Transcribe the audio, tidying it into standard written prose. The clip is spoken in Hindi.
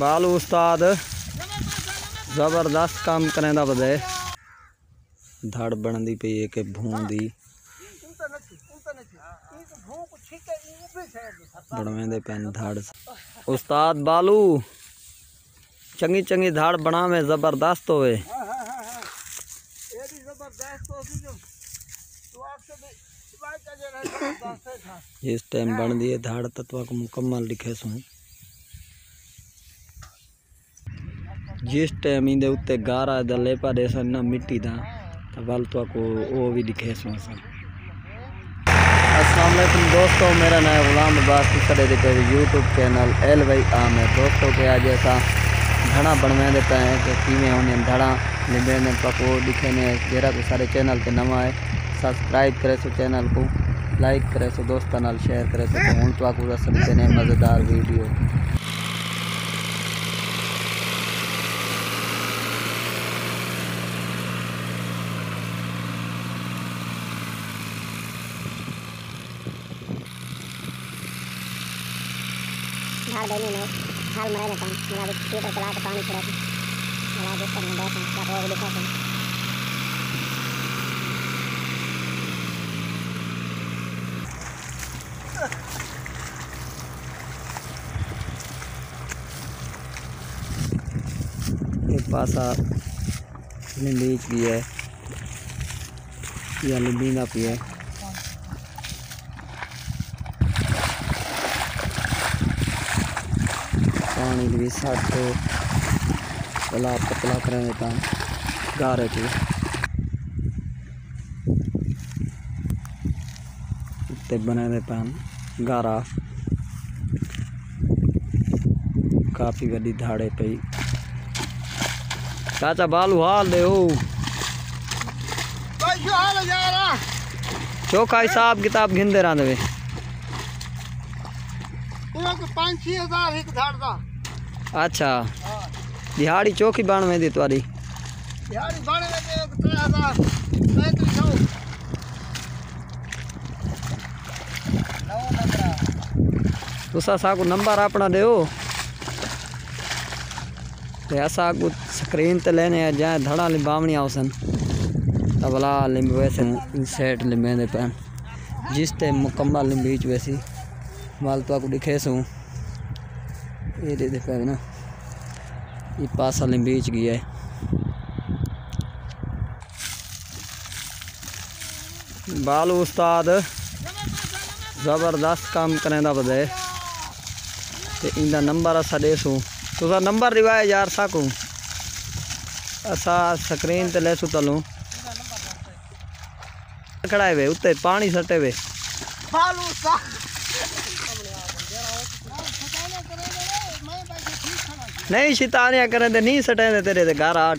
बाल उस्ताद ज़बरदस्त काम करें दा बदे धड़ बन दी पे ये के भूं दी बनवे दे पेन धड़ उस्ताद बालू चंगी चंगी धाड़ बना में ज़बरदस्त होवे इस टाइम बन दिए धाड़ तत्वा को मुकम्मल लिखे सू जिस टाइम इंदे उत्ते गारा दा लेपा दे ना मिट्टी दा वल तो को वो भी दिखे सू। अस्सलाम वालेकुम दोस्तों, मेरा नाम गुलाम अब्बास सरे दे यूट्यूब चैनल एल वाई आम है। दोस्तों के आज ऐसा धड़ा बनवाए कि किमें उन्हें धड़ा लिबेने पको दिखे ने जरा को सारे चैनल के नवा है सब्सक्राइब करे सो, चैनल को लाइक करे सो, दोस्तों नाल शेयर करे सो। हूँ तो आपको रसते ने मज़ेदार वीडियो हाल मरा रहता है मेरा पेट चला के पानी चला मेरा दोस्त ने बैठ कर वो लिखा था एक पासा लीच भी है या लीना भी है पानी भी साथ तो पला पतला करें काम गारे की उत्ते बने दे पान गारा काफ़ी वड्डी धाड़े पई चाचा बालू हाल दे हो चौका हिसाब किताब घिंदे रहे अच्छा दिहाड़ी चौकी बाण में दी तुरी तुसा सागू नंबर अपना दे सागू स्क्रीन ते लेने जाए धड़ा लिबावनी आवसन तबला लिंब वैसे सेट लिंबे दे पैन जिसते मुकम्मल लिंबीच वैसी माल तो आपको दिखे सू ये दे पे ना ये पास वाले बीच गया है बाल उस्ताद ज़बरदस्त काम करें दा बदे ते इंदा नंबर असा दे सू तुसा नंबर रिवाए यार साकू असा स्क्रीन ते ले सू तलू खड़ाए वे उत्ते पानी सटे वे बाल उस्ताद नहीं शितानिया करें नहीं सटें तेरे गारा